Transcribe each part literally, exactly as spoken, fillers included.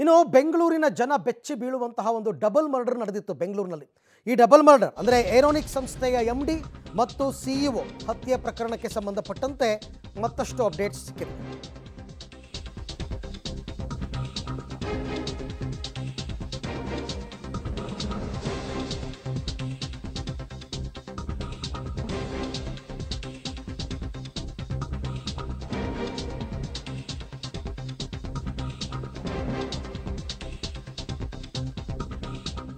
ಇನ್ನು ಬೆಂಗಳೂರಿನ ಜನ ಬೆಚ್ಚಿ ಬೀಳುವಂತ ಒಂದು ಡಬಲ್ ಮರ್ಡರ್ ನಡೆದಿತ್ತು ಬೆಂಗಳೂರಿನಲ್ಲಿ ಈ ಡಬಲ್ ಮರ್ಡರ್ ಅಂದ್ರೆ ಏರೋನಿಕ್ ಸಂಸ್ಥೆಯ ಎಂಡಿ ಮತ್ತು ಸಿಇಒ ಹತ್ಯೆ ಪ್ರಕರಣಕ್ಕೆ ಸಂಬಂಧಪಟ್ಟಂತೆ ಮತ್ತಷ್ಟು ಅಪ್ಡೇಟ್ಸ್ ಸಿಕ್ಕಿದೆ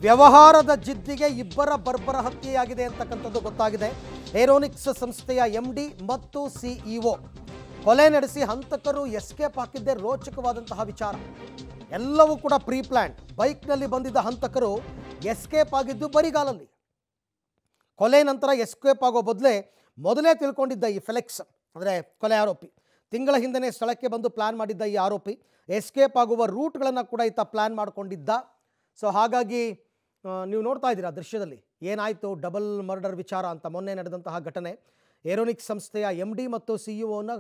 ವ್ಯವಹಾರದ ಜಿದ್ದಿಗೆ ಇಬ್ಬರ ಬರ್ಬರ ಹತ್ಯೆಯಾಗಿದೆ ಅಂತಕ್ಕಂತದ್ದು ಗೊತ್ತಾಗಿದೆ ಏರೋನಿಕ್ಸ್ ಸಂಸ್ಥೆಯ ಎಂಡಿ ಮತ್ತು ಸಿಇಒ ಕೊಲೆ ನಡೆಸಿ ಹಂತಕರು ಎಸ್ಕೇಪ್ ಹಾಕಿದ್ದೇ ರೋಚಕವಾದಂತಹ ವಿಚಾರ ಎಲ್ಲವೂ ಕೂಡ ಪ್ರೀ ಪ್ಲಾನ್ ಬೈಕ್ ನಲ್ಲಿ ಬಂದಿದ್ದ ಹಂತಕರು ಎಸ್ಕೇಪ್ ಆಗಿದ್ದು ಬರಿಗಾಲಲ್ಲಿ ಕೊಲೆ ನಂತರ ಎಸ್ಕೇಪ್ ಆಗೋ ಬದಲೇ ಮೊದಲೇ ತಿಳ್ಕೊಂಡಿದ್ದ ಈ ಫೆಲಿಕ್ಸ್ ಅಂದ್ರೆ ಕೊಲೆ ಆರೋಪಿ ತಿಂಗಳ ಹಿಂದೆನೇ ಸ್ಥಳಕ್ಕೆ ಬಂದು ಪ್ಲಾನ್ ಮಾಡಿದ್ದ ಈ ಆರೋಪಿ ಎಸ್ಕೇಪ್ ಆಗುವ ರೂಟ್ ಗಳನ್ನು ಕೂಡ ಇತ್ತ ಪ್ಲಾನ್ ಮಾಡ್ಕೊಂಡಿದ್ದ ಸೋ ಹಾಗಾಗಿ ನೀವು ನೋಡ್ತಾ ಇದ್ದೀರಾ ದೃಶ್ಯದಲ್ಲಿ ಏನಾಯ್ತು ಡಬಲ್ ಮರ್ಡರ್ ವಿಚಾರ ಅಂತ ಮೊನ್ನೆ ನಡೆದಂತಹ ಘಟನೆ ಏರೋನಿಕ್ಸ್ ಸಂಸ್ಥೆಯ ಎಂಡಿ ಮತ್ತು ಸಿಇಒ ನ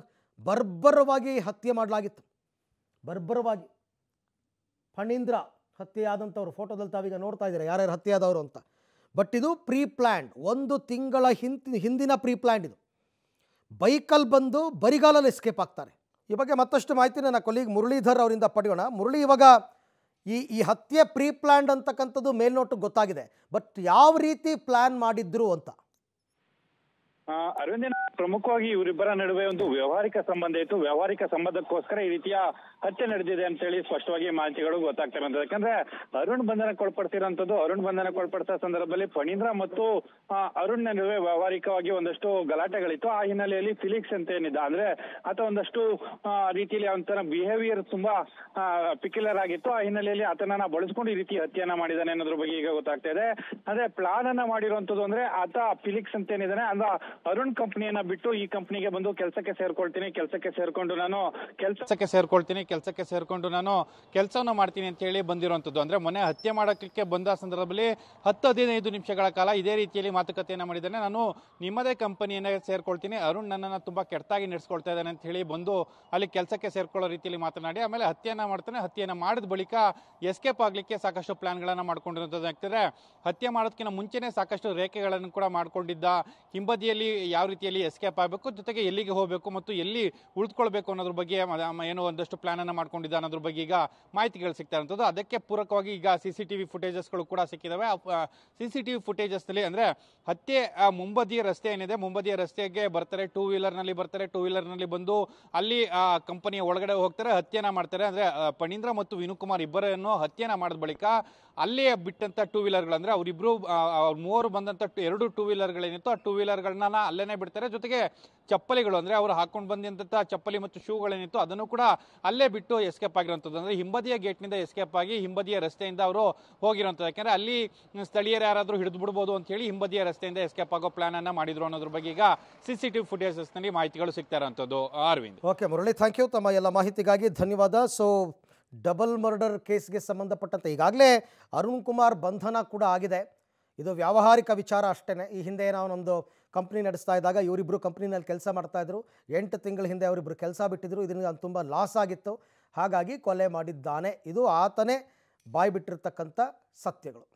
ಬರ್ಬರವಾಗಿ ಹತ್ಯೆ ಮಾಡಲಾಗಿತ್ತು ಬರ್ಬರವಾಗಿ ಫಣೀಂದ್ರ ಹತ್ಯೆಯಾದಂತವರು ಫೋಟೋದಲ್ಲಿ ತಾವೀಗ ನೋಡ್ತಾ ಇದ್ದೀರಾ ಯಾರ್ಯಾರು ಹತ್ಯೆಯಾದವರು ಅಂತ ಬಟ್ ಇದು ಪ್ರೀ ಪ್ಲಾನ್ಡ್ ಒಂದು ತಿಂಗಳ ಹಿಂದಿನ ಪ್ರೀ ಪ್ಲಾನ್ಡ್ ಇದು ಬೈಕಲ್ ಬಂದು ಬರಿಗಾಲಲ್ಲಿ ಎಸ್ಕೇಪ್ ಆಗ್ತಾರೆ ಈ ಬಗ್ಗೆ ಮತ್ತಷ್ಟು ಮಾಹಿತಿ ನನ್ನ ಕೊಲೀಗ್ ಮುರಳೀಧರ್ ಅವರಿಂದ ಪಡೆಯೋಣ ಮುರಳಿ ಇವಾಗ ಈ ಈ ಹತ್ಯೆ ಪ್ರೀ ಪ್ಲಾನ್ಡ್ ಅಂತಕ್ಕಂಥದ್ದು ಮೇಲ್ನೋಟು ಗೊತ್ತಾಗಿದೆ ಬಟ್ ಯಾವ ರೀತಿ ಪ್ಲಾನ್ ಮಾಡಿದ್ರು ಅಂತ ಅರವಿಂದ ಪ್ರಮುಖವಾಗಿ ಇವರಿಬ್ಬರ ನಡುವೆ ಒಂದು ವ್ಯಾವಹಾರಿಕ ಸಂಬಂಧ ಇತ್ತು ವ್ಯಾವಹಾರಿಕ ಸಂಬಂಧಕ್ಕೋಸ್ಕರ ಈ ರೀತಿಯ ಹತ್ಯೆ ನಡೆದಿದೆ ಅಂತ ಹೇಳಿ ಸ್ಪಷ್ಟವಾಗಿ ಮಾಹಿತಿಗಳು ಗೊತ್ತಾಗ್ತವೆ ಅಂತ ಯಾಕಂದ್ರೆ ಅರುಣ್ ಬಂಧನಕ್ಕೊಳಪಡ್ತಿರೋಂಥದ್ದು ಅರುಣ್ ಬಂಧನಕ್ಕೊಳಪಡಿಸಿದ ಸಂದರ್ಭದಲ್ಲಿ ಫಣೀಂದ್ರ ಮತ್ತು ಅರುಣ್ ನಡುವೆ ವ್ಯಾವಹಾರಿಕವಾಗಿ ಒಂದಷ್ಟು ಗಲಾಟೆಗಳಿತ್ತು ಆ ಹಿನ್ನೆಲೆಯಲ್ಲಿ ಫಿಲಿಕ್ಸ್ ಅಂತ ಏನಿದ್ದ ಅಂದ್ರೆ ಆತ ಒಂದಷ್ಟು ರೀತಿಯಲ್ಲಿ ಅವನ ಬಿಹೇವಿಯರ್ ತುಂಬಾ ಪಿಕ್ಯುಲರ್ ಆಗಿತ್ತು ಆ ಹಿನ್ನೆಲೆಯಲ್ಲಿ ಆತನನ್ನ ಬಳಸ್ಕೊಂಡು ಈ ರೀತಿ ಹತ್ಯೆಯನ್ನ ಮಾಡಿದಾನೆ ಅನ್ನೋದ್ರ ಬಗ್ಗೆ ಈಗ ಗೊತ್ತಾಗ್ತಾ ಇದೆ ಅಂದ್ರೆ ಪ್ಲಾನ್ ಅನ್ನ ಮಾಡಿರುವಂತದ್ದು ಅಂದ್ರೆ ಆತ ಫಿಲಿಕ್ಸ್ ಅಂತ ಏನಿದಾನೆ ಅಂದ್ರೆ ಅರುಣ್ ಕಂಪನಿಯನ್ನ ಬಿಟ್ಟು ಈ ಕಂಪನಿಗೆ ಬಂದು ಕೆಲಸಕ್ಕೆ ಸೇರ್ಕೊಳ್ತೀನಿ ಕೆಲಸಕ್ಕೆ ಸೇರ್ಕೊಂಡು ನಾನು ಕೆಲಸಕ್ಕೆ ಸೇರ್ಕೊಳ್ತೀನಿ ಕೆಲಸಕ್ಕೆ ಸೇರ್ಕೊಂಡು ನಾನು ಕೆಲಸವನ್ನ ಮಾಡ್ತೀನಿ ಅಂತ ಹೇಳಿ ಬಂದಿರುವಂತದ್ದು ಅಂದ್ರೆ ಮೊನ್ನೆ ಹತ್ಯೆ ಮಾಡೋಕ್ಕೆ ಬಂದ ಸಂದರ್ಭದಲ್ಲಿ ಹತ್ತು ಹದಿನೈದು ನಿಮಿಷಗಳ ಕಾಲ ಇದೇ ರೀತಿಯಲ್ಲಿ ಮಾತುಕತೆಯನ್ನ ಮಾಡಿದ್ದಾನೆ ನಾನು ನಿಮ್ಮದೇ ಕಂಪನಿಯನ್ನ ಸೇರ್ಕೊಳ್ತೀನಿ ಅರುಣ್ ನನ್ನನ್ನು ತುಂಬಾ ಕೆಟ್ಟಾಗಿ ನಡೆಸ್ಕೊಳ್ತಾ ಇದ್ದಾನೆ ಅಂತ ಹೇಳಿ ಬಂದು ಅಲ್ಲಿ ಕೆಲಸಕ್ಕೆ ಸೇರ್ಕೊಳ್ಳೋ ರೀತಿಯಲ್ಲಿ ಮಾತನಾಡಿ ಆಮೇಲೆ ಹತ್ಯೆಯನ್ನ ಮಾಡ್ತಾನೆ ಹತ್ಯೆಯನ್ನ ಮಾಡಿದ ಬಳಿಕ ಎಸ್ಕೇಪ್ ಆಗ್ಲಿಕ್ಕೆ ಸಾಕಷ್ಟು ಪ್ಲಾನ್ಗಳನ್ನ ಮಾಡ್ಕೊಂಡಿರೋದು ಯಾಕಂದ್ರೆ ಹತ್ಯೆ ಮಾಡೋದಕ್ಕಿಂತ ಮುಂಚೆನೆ ಸಾಕಷ್ಟು ರೇಖೆಗಳನ್ನು ಕೂಡ ಮಾಡ್ಕೊಂಡಿದ್ದ ಹಿಂಬದಿಯ ಯಾವ ರೀತಿಯಲ್ಲಿ ಎಸ್ಕೇಪ್ ಆಗಬೇಕು ಜೊತೆಗೆ ಎಲ್ಲಿಗೆ ಹೋಗಬೇಕು ಮತ್ತು ಎಲ್ಲಿ ಉಳಿದುಕೊಳ್ಬೇಕು ಅನ್ನೋದ್ರ ಬಗ್ಗೆ ಏನೋ ಒಂದಷ್ಟು ಪ್ಲಾನ್ ಅನ್ನ ಮಾಡ್ಕೊಂಡಿದ್ದ ಅನ್ನೋದ್ರ ಬಗ್ಗೆ ಈಗ ಮಾಹಿತಿಗಳು ಸಿಗ್ತಾ ಇರುವಂತದ್ದು ಅದಕ್ಕೆ ಪೂರಕವಾಗಿ ಈಗ ಸಿಸಿಟಿವಿ ಫುಟೇಜಸ್ಗಳು ಕೂಡ ಸಿಕ್ಕಿದಾವೆ ಸಿಸಿಟಿವಿ ಫುಟೇಜಸ್ ನಲ್ಲಿ ಅಂದ್ರೆ ಹತ್ಯೆ ಮುಂಬದಿಯ ರಸ್ತೆ ಏನಿದೆ ಮುಂಬದಿಯ ರಸ್ತೆಗೆ ಬರ್ತಾರೆ ಟೂ ವೀಲರ್ ನಲ್ಲಿ ಬರ್ತಾರೆ ಟೂ ವೀಲರ್ ನಲ್ಲಿ ಬಂದು ಅಲ್ಲಿ ಆ ಕಂಪನಿಯ ಒಳಗಡೆ ಹೋಗ್ತಾರೆ ಹತ್ಯೆನ ಮಾಡ್ತಾರೆ ಅಂದ್ರೆ ಫಣೀಂದ್ರ ಮತ್ತು ವಿನು ಕುಮಾರ್ ಇಬ್ಬರನ್ನು ಹತ್ಯೆನ ಮಾಡಿದ ಬಳಿಕ ಅಲ್ಲೇ ಬಿಟ್ಟಂತ ಟೂ ವೀಲರ್ಗಳು ಅಂದ್ರೆ ಅವರಿಬ್ರು ಅವ್ರ ಮೂವರು ಬಂದಂತ ಎರಡು ಟೂ ವೀಲರ್ಗಳೇನಿತ್ತು ಆ ಟೂ ವೀಲರ್ಗಳನ್ನ ಅಲ್ಲೇನೆ ಬಿಡ್ತಾರೆ ಜೊತೆಗೆ ಚಪ್ಪಲಿಗಳು ಅಂದ್ರೆ ಅವರು ಹಾಕೊಂಡು ಬಂದಂತ ಚಪ್ಪಲಿ ಮತ್ತು ಶೂಗಳೇನಿತ್ತು ಅದನ್ನು ಕೂಡ ಅಲ್ಲೇ ಬಿಟ್ಟು ಎಸ್ಕೇಪ್ ಆಗಿರುವಂತದ್ದು ಅಂದ್ರೆ ಹಿಂಬದಿಯ ಗೇಟ್ ನಿಂದ ಎಸ್ಕೇಪ್ ಆಗಿ ಹಿಂಬದಿಯ ರಸ್ತೆಯಿಂದ ಅವರು ಹೋಗಿರುವಂತದ್ದು ಯಾಕಂದ್ರೆ ಅಲ್ಲಿ ಸ್ಥಳೀಯರು ಯಾರಾದ್ರೂ ಹಿಡಿದು ಬಿಡಬಹುದು ಅಂತ ಹೇಳಿ ಹಿಂಬದಿಯ ರಸ್ತೆಯಿಂದ ಎಸ್ಕೇಪ್ ಆಗೋ ಪ್ಲಾನ್ ಅನ್ನ ಮಾಡಿದ್ರು ಅನ್ನೋದ್ರ ಬಗ್ಗೆ ಈಗ ಸಿಸಿಟಿವಿ ಫುಟೇಜಸ್ ನಲ್ಲಿ ಮಾಹಿತಿಗಳು ಸಿಗ್ತಾ ಇರುವಂತದ್ದು Arvind okay Murali thank you ತಮ್ಮ ಎಲ್ಲ ಮಾಹಿತಿಗಾಗಿ ಧನ್ಯವಾದ ಸೊ ಡಬಲ್ ಮರ್ಡರ್ ಕೇಸ್ಗೆ ಸಂಬಂಧಪಟ್ಟಂತೆ ಈಗಾಗಲೇ ಅರುಣ್ ಕುಮಾರ್ ಬಂಧನ ಕೂಡ ಆಗಿದೆ ಇದು ವ್ಯಾವಹಾರಿಕ ವಿಚಾರ ಅಷ್ಟೇನೆ ಈ ಹಿಂದೆ ನಾವೊಂದು ಕಂಪ್ನಿ ನಡೆಸ್ತಾ ಇದ್ದಾಗ ಇವರಿಬ್ಬರು ಕಂಪ್ನಿನಲ್ಲಿ ಕೆಲಸ ಮಾಡ್ತಾ ಇದ್ರು ಎಂಟು ತಿಂಗಳ ಹಿಂದೆ ಅವರಿಬ್ಬರು ಕೆಲಸ ಬಿಟ್ಟಿದ್ರು ಇದರಿಂದ ತುಂಬ ಲಾಸ್ ಆಗಿತ್ತು ಹಾಗಾಗಿ ಕೊಲೆ ಮಾಡಿದ್ದಾನೆ ಇದು ಆತನೇ ಬಾಯ್ಬಿಟ್ಟಿರ್ತಕ್ಕಂಥ ಸತ್ಯಗಳು